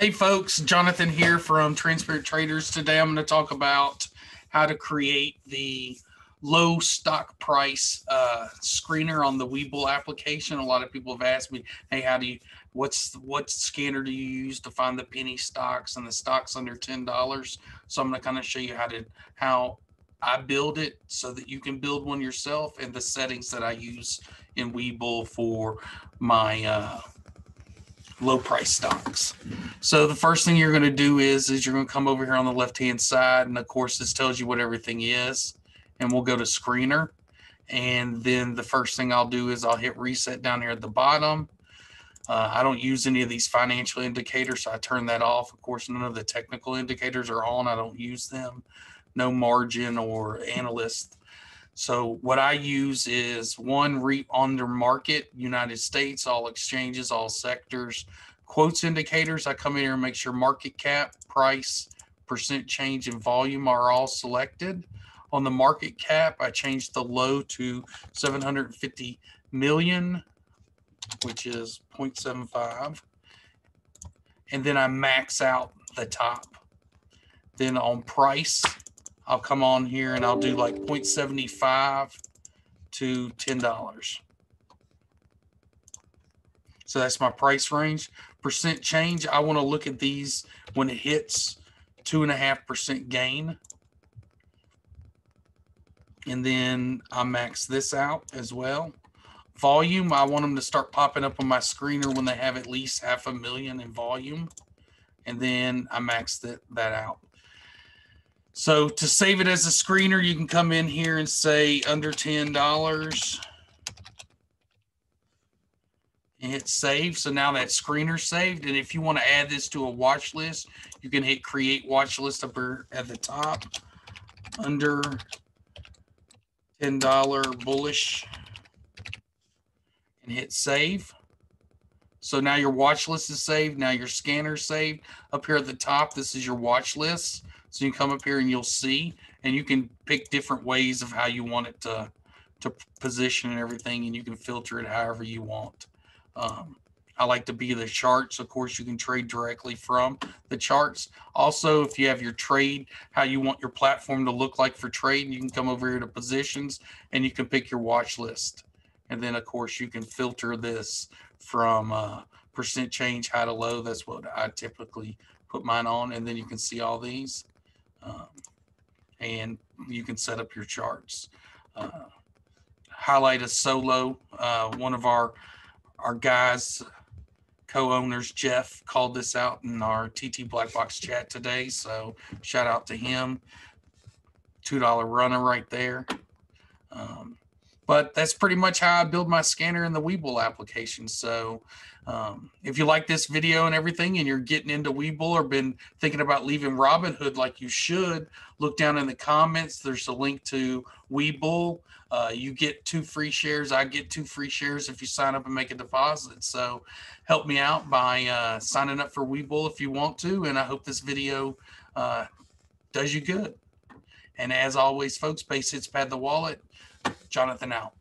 Hey folks, Jonathon here from Transparent Traders. Today I'm going to talk about how to create the low stock price screener on the Webull application. A lot of people have asked me, hey, what scanner do you use to find the penny stocks and the stocks under $10? So I'm going to kind of show you how I build it so that you can build one yourself, and the settings that I use in Webull for my low price stocks. So the first thing you're going to do is you're going to come over here on the left hand side, and of course this tells you what everything is, and we'll go to screener. And then the first thing I'll do is I'll hit reset down here at the bottom. I don't use any of these financial indicators, so I turn that off. Of course, none of the technical indicators are on. I don't use them, no margin or analyst. So what I use is one REIT under market, United States, all exchanges, all sectors, quotes indicators. I come in here and make sure market cap, price, percent change, and volume are all selected. On the market cap, I changed the low to 750 million, which is 0.75. And then I max out the top. Then on price, I'll come on here and I'll do like 0.75 to $10. So that's my price range. Percent change, I want to look at these when it hits 2.5% gain. And then I max this out as well. Volume, I want them to start popping up on my screener when they have at least 500,000 in volume. And then I max that out. So to save it as a screener, you can come in here and say under $10 and hit save. So now that screener's saved. And if you want to add this to a watch list, you can hit create watch list up at the top, under $10 bullish, and hit save. So now your watch list is saved. Now your scanner's saved. Up here at the top, this is your watch list. So you can come up here and you'll see, and you can pick different ways of how you want it to position and everything, and you can filter it however you want. I like to be the charts. Of course, you can trade directly from the charts. Also, if you have your trade, how you want your platform to look like for trade, you can come over here to positions, and you can pick your watch list. And then, of course, you can filter this from percent change, high to low. That's what I typically put mine on, and then you can see all these. And you can set up your charts. Highlight a solo. One of our guys, co-owners, Jeff, called this out in our TT Black Box chat today, so shout out to him. $2 runner right there. But that's pretty much how I build my scanner in the Webull application. So if you like this video and everything, and you're getting into Webull or been thinking about leaving Robinhood like you should, look down in the comments. There's a link to Webull. You get 2 free shares. I get 2 free shares if you sign up and make a deposit. So help me out by signing up for Webull if you want to. And I hope this video does you good. And as always, folks, base hits, pad the wallet. Jonathon out.